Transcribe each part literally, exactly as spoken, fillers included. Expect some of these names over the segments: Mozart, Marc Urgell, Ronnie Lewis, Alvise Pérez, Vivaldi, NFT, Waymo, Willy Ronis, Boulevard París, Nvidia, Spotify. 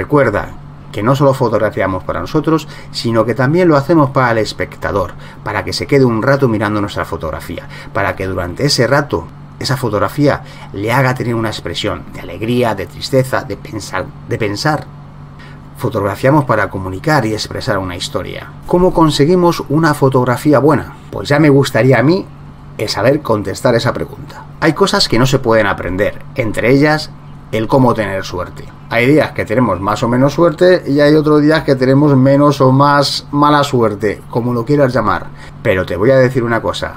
Recuerda que no solo fotografiamos para nosotros, sino que también lo hacemos para el espectador, para que se quede un rato mirando nuestra fotografía, para que durante ese rato esa fotografía le haga tener una expresión de alegría, de tristeza, de pensar, de pensar. Fotografiamos para comunicar y expresar una historia. ¿Cómo conseguimos una fotografía buena? Pues ya me gustaría a mí el saber contestar esa pregunta. Hay cosas que no se pueden aprender, entre ellas el cómo tener suerte. Hay días que tenemos más o menos suerte y hay otros días que tenemos menos o más mala suerte, como lo quieras llamar. Pero te voy a decir una cosa,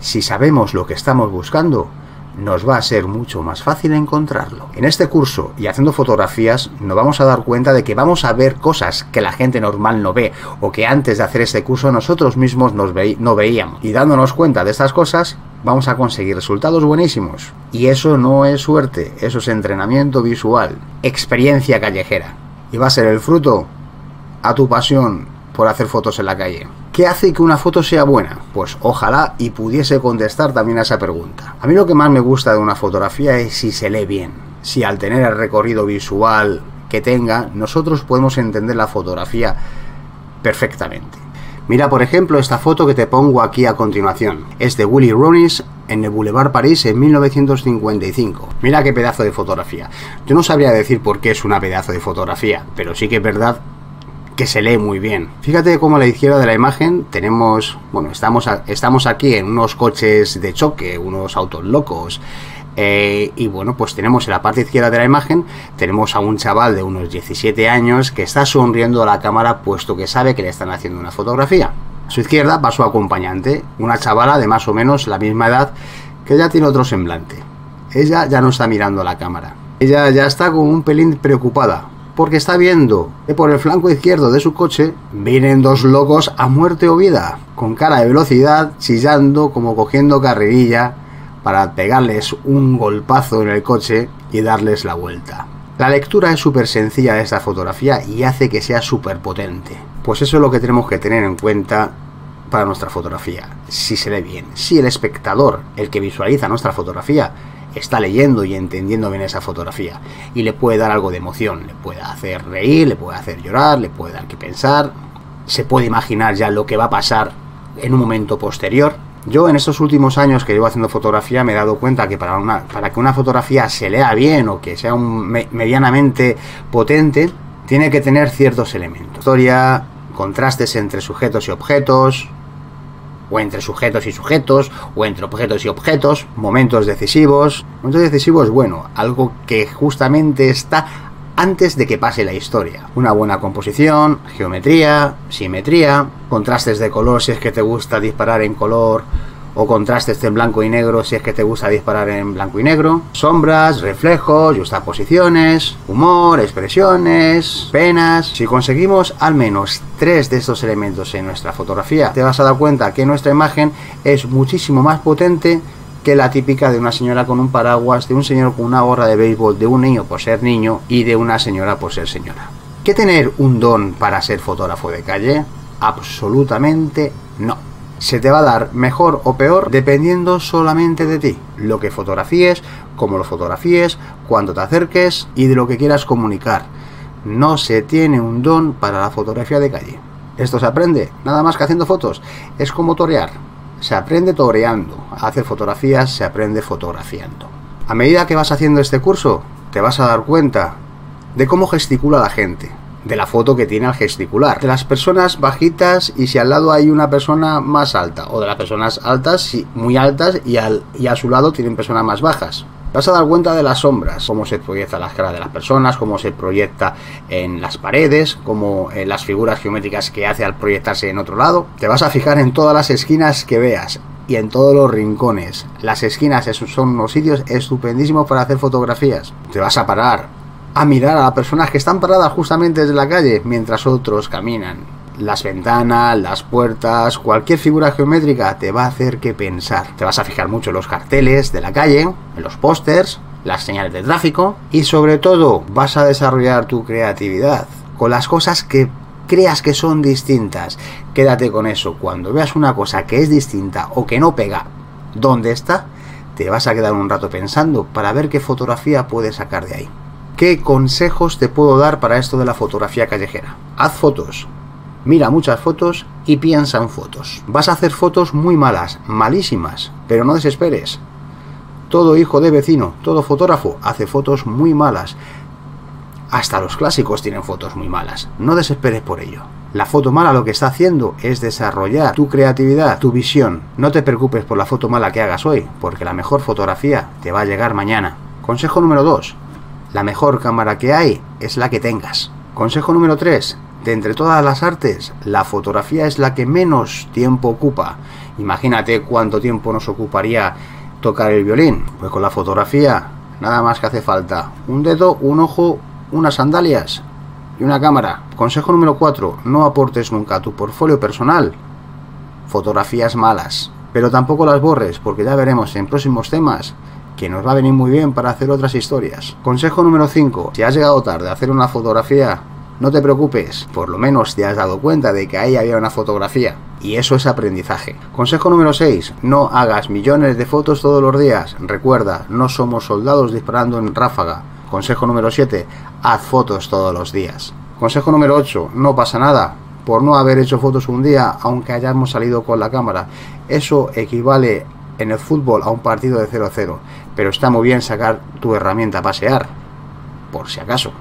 si sabemos lo que estamos buscando, nos va a ser mucho más fácil encontrarlo. En este curso y haciendo fotografías nos vamos a dar cuenta de que vamos a ver cosas que la gente normal no ve o que antes de hacer este curso nosotros mismos nos ve- no veíamos. Y dándonos cuenta de estas cosas vamos a conseguir resultados buenísimos. Y eso no es suerte, eso es entrenamiento visual, experiencia callejera. Y va a ser el fruto a tu pasión por hacer fotos en la calle. ¿Qué hace que una foto sea buena? Pues ojalá y pudiese contestar también a esa pregunta. A mí lo que más me gusta de una fotografía es si se lee bien, si al tener el recorrido visual que tenga, nosotros podemos entender la fotografía perfectamente. Mira por ejemplo esta foto que te pongo aquí a continuación, es de Willy Ronis en el Boulevard París en mil novecientos cincuenta y cinco. Mira qué pedazo de fotografía. Yo no sabría decir por qué es una pedazo de fotografía, pero sí que es verdad que se lee muy bien. Fíjate cómo a la izquierda de la imagen tenemos, bueno, estamos, a, estamos aquí en unos coches de choque, unos autos locos, eh, y bueno, pues tenemos en la parte izquierda de la imagen, tenemos a un chaval de unos diecisiete años que está sonriendo a la cámara puesto que sabe que le están haciendo una fotografía. A su izquierda va su acompañante, una chavala de más o menos la misma edad, que ya tiene otro semblante. Ella ya no está mirando a la cámara, ella ya está con un pelín preocupada, porque está viendo que por el flanco izquierdo de su coche vienen dos locos a muerte o vida, con cara de velocidad, chillando como cogiendo carrerilla para pegarles un golpazo en el coche y darles la vuelta. La lectura es súper sencilla de esta fotografía y hace que sea súper potente. Pues eso es lo que tenemos que tener en cuenta para nuestra fotografía, si se lee bien, si el espectador, el que visualiza nuestra fotografía, está leyendo y entendiendo bien esa fotografía y le puede dar algo de emoción, le puede hacer reír, le puede hacer llorar, le puede dar que pensar, se puede imaginar ya lo que va a pasar en un momento posterior. Yo en estos últimos años que llevo haciendo fotografía me he dado cuenta que para, una, para que una fotografía se lea bien o que sea un, me, medianamente potente, tiene que tener ciertos elementos: historia, contrastes entre sujetos y objetos, o entre sujetos y sujetos, o entre objetos y objetos, momentos decisivos. Momentos decisivos, bueno, algo que justamente está antes de que pase la historia. Una buena composición, geometría, simetría, contrastes de color si es que te gusta disparar en color, o contrastes en blanco y negro si es que te gusta disparar en blanco y negro, sombras, reflejos, juxtaposiciones, humor, expresiones, penas. Si conseguimos al menos tres de estos elementos en nuestra fotografía, te vas a dar cuenta que nuestra imagen es muchísimo más potente que la típica de una señora con un paraguas, de un señor con una gorra de béisbol, de un niño por ser niño y de una señora por ser señora. ¿Qué tener un don para ser fotógrafo de calle? Absolutamente no. Se te va a dar mejor o peor dependiendo solamente de ti, lo que fotografíes, cómo lo fotografíes, cuando te acerques y de lo que quieras comunicar. No se tiene un don para la fotografía de calle. Esto se aprende nada más que haciendo fotos, es como torear, se aprende toreando, a hacer fotografías se aprende fotografiando. A medida que vas haciendo este curso te vas a dar cuenta de cómo gesticula la gente, de la foto que tiene al gesticular, de las personas bajitas y si al lado hay una persona más alta, o de las personas altas y muy altas y, al, y a su lado tienen personas más bajas. Vas a dar cuenta de las sombras, cómo se proyecta las caras de las personas, cómo se proyecta en las paredes, cómo eh, las figuras geométricas que hace al proyectarse en otro lado. Te vas a fijar en todas las esquinas que veas y en todos los rincones. Las esquinas son unos sitios estupendísimos para hacer fotografías. Te vas a parar a mirar a las personas que están paradas justamente desde la calle mientras otros caminan. Las ventanas, las puertas, cualquier figura geométrica te va a hacer que pensar. Te vas a fijar mucho en los carteles de la calle, en los pósters, las señales de tráfico y sobre todo vas a desarrollar tu creatividad con las cosas que creas que son distintas. Quédate con eso, cuando veas una cosa que es distinta o que no pega, ¿dónde está? Te vas a quedar un rato pensando para ver qué fotografía puedes sacar de ahí. ¿Qué consejos te puedo dar para esto de la fotografía callejera? Haz fotos, mira muchas fotos y piensa en fotos. Vas a hacer fotos muy malas, malísimas, pero no desesperes. Todo hijo de vecino, todo fotógrafo hace fotos muy malas. Hasta los clásicos tienen fotos muy malas. No desesperes por ello. La foto mala lo que está haciendo es desarrollar tu creatividad, tu visión. No te preocupes por la foto mala que hagas hoy, porque la mejor fotografía te va a llegar mañana. Consejo número dos. La mejor cámara que hay es la que tengas. Consejo número tres. De entre todas las artes, la fotografía es la que menos tiempo ocupa. Imagínate cuánto tiempo nos ocuparía tocar el violín. Pues con la fotografía, nada más que hace falta un dedo, un ojo, unas sandalias y una cámara. Consejo número cuatro. No aportes nunca a tu portfolio personal fotografías malas, pero tampoco las borres, porque ya veremos en próximos temas que nos va a venir muy bien para hacer otras historias. Consejo número cinco. Si has llegado tarde a hacer una fotografía, no te preocupes, por lo menos te has dado cuenta de que ahí había una fotografía, y eso es aprendizaje. Consejo número seis. No hagas millones de fotos todos los días. Recuerda, no somos soldados disparando en ráfaga. Consejo número siete. Haz fotos todos los días. Consejo número ocho. No pasa nada por no haber hecho fotos un día, aunque hayamos salido con la cámara. Eso equivale en el fútbol a un partido de cero a cero. Pero está muy bien sacar tu herramienta a pasear, por si acaso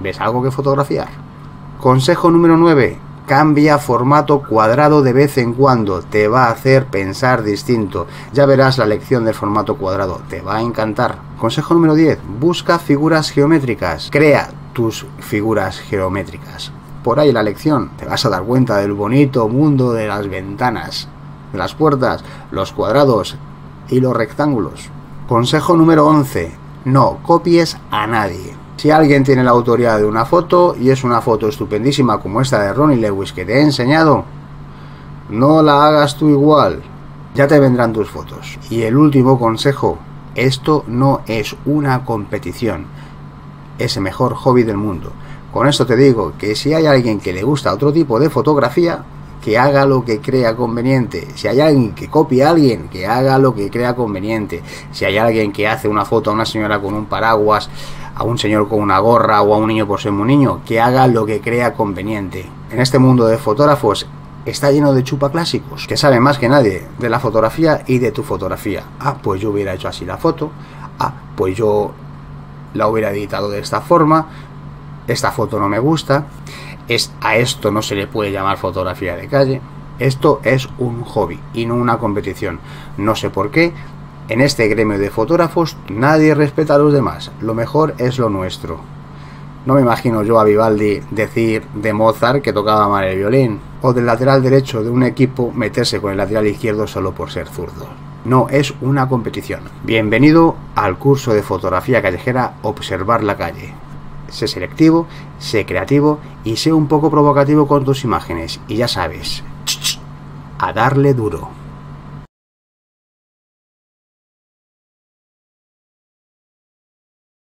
ves algo que fotografiar. Consejo número nueve. Cambia formato cuadrado de vez en cuando. Te va a hacer pensar distinto. Ya verás la lección del formato cuadrado. Te va a encantar. Consejo número diez. Busca figuras geométricas. Crea tus figuras geométricas. Por ahí la lección. Te vas a dar cuenta del bonito mundo de las ventanas, de las puertas, los cuadrados y los rectángulos. Consejo número once. No copies a nadie. Si alguien tiene la autoría de una foto y es una foto estupendísima como esta de Ronnie Lewis que te he enseñado, no la hagas tú igual, ya te vendrán tus fotos. Y el último consejo, esto no es una competición, es el mejor hobby del mundo. Con esto te digo que si hay alguien que le gusta otro tipo de fotografía, que haga lo que crea conveniente. Si hay alguien que copia a alguien, que haga lo que crea conveniente. Si hay alguien que hace una foto a una señora con un paraguas, a un señor con una gorra o a un niño por ser un niño, que haga lo que crea conveniente. En este mundo de fotógrafos está lleno de chupaclásicos, que saben más que nadie de la fotografía y de tu fotografía. Ah, pues yo hubiera hecho así la foto. Ah, pues yo la hubiera editado de esta forma. Esta foto no me gusta. Es, a esto no se le puede llamar fotografía de calle. Esto es un hobby y no una competición. No sé por qué en este gremio de fotógrafos nadie respeta a los demás. Lo mejor es lo nuestro. No me imagino yo a Vivaldi decir de Mozart que tocaba mal el violín, o del lateral derecho de un equipo meterse con el lateral izquierdo solo por ser zurdo. No es una competición. Bienvenido al curso de fotografía callejera Observar la calle. Sé selectivo, sé creativo y sé un poco provocativo con tus imágenes. Y ya sabes, a darle duro.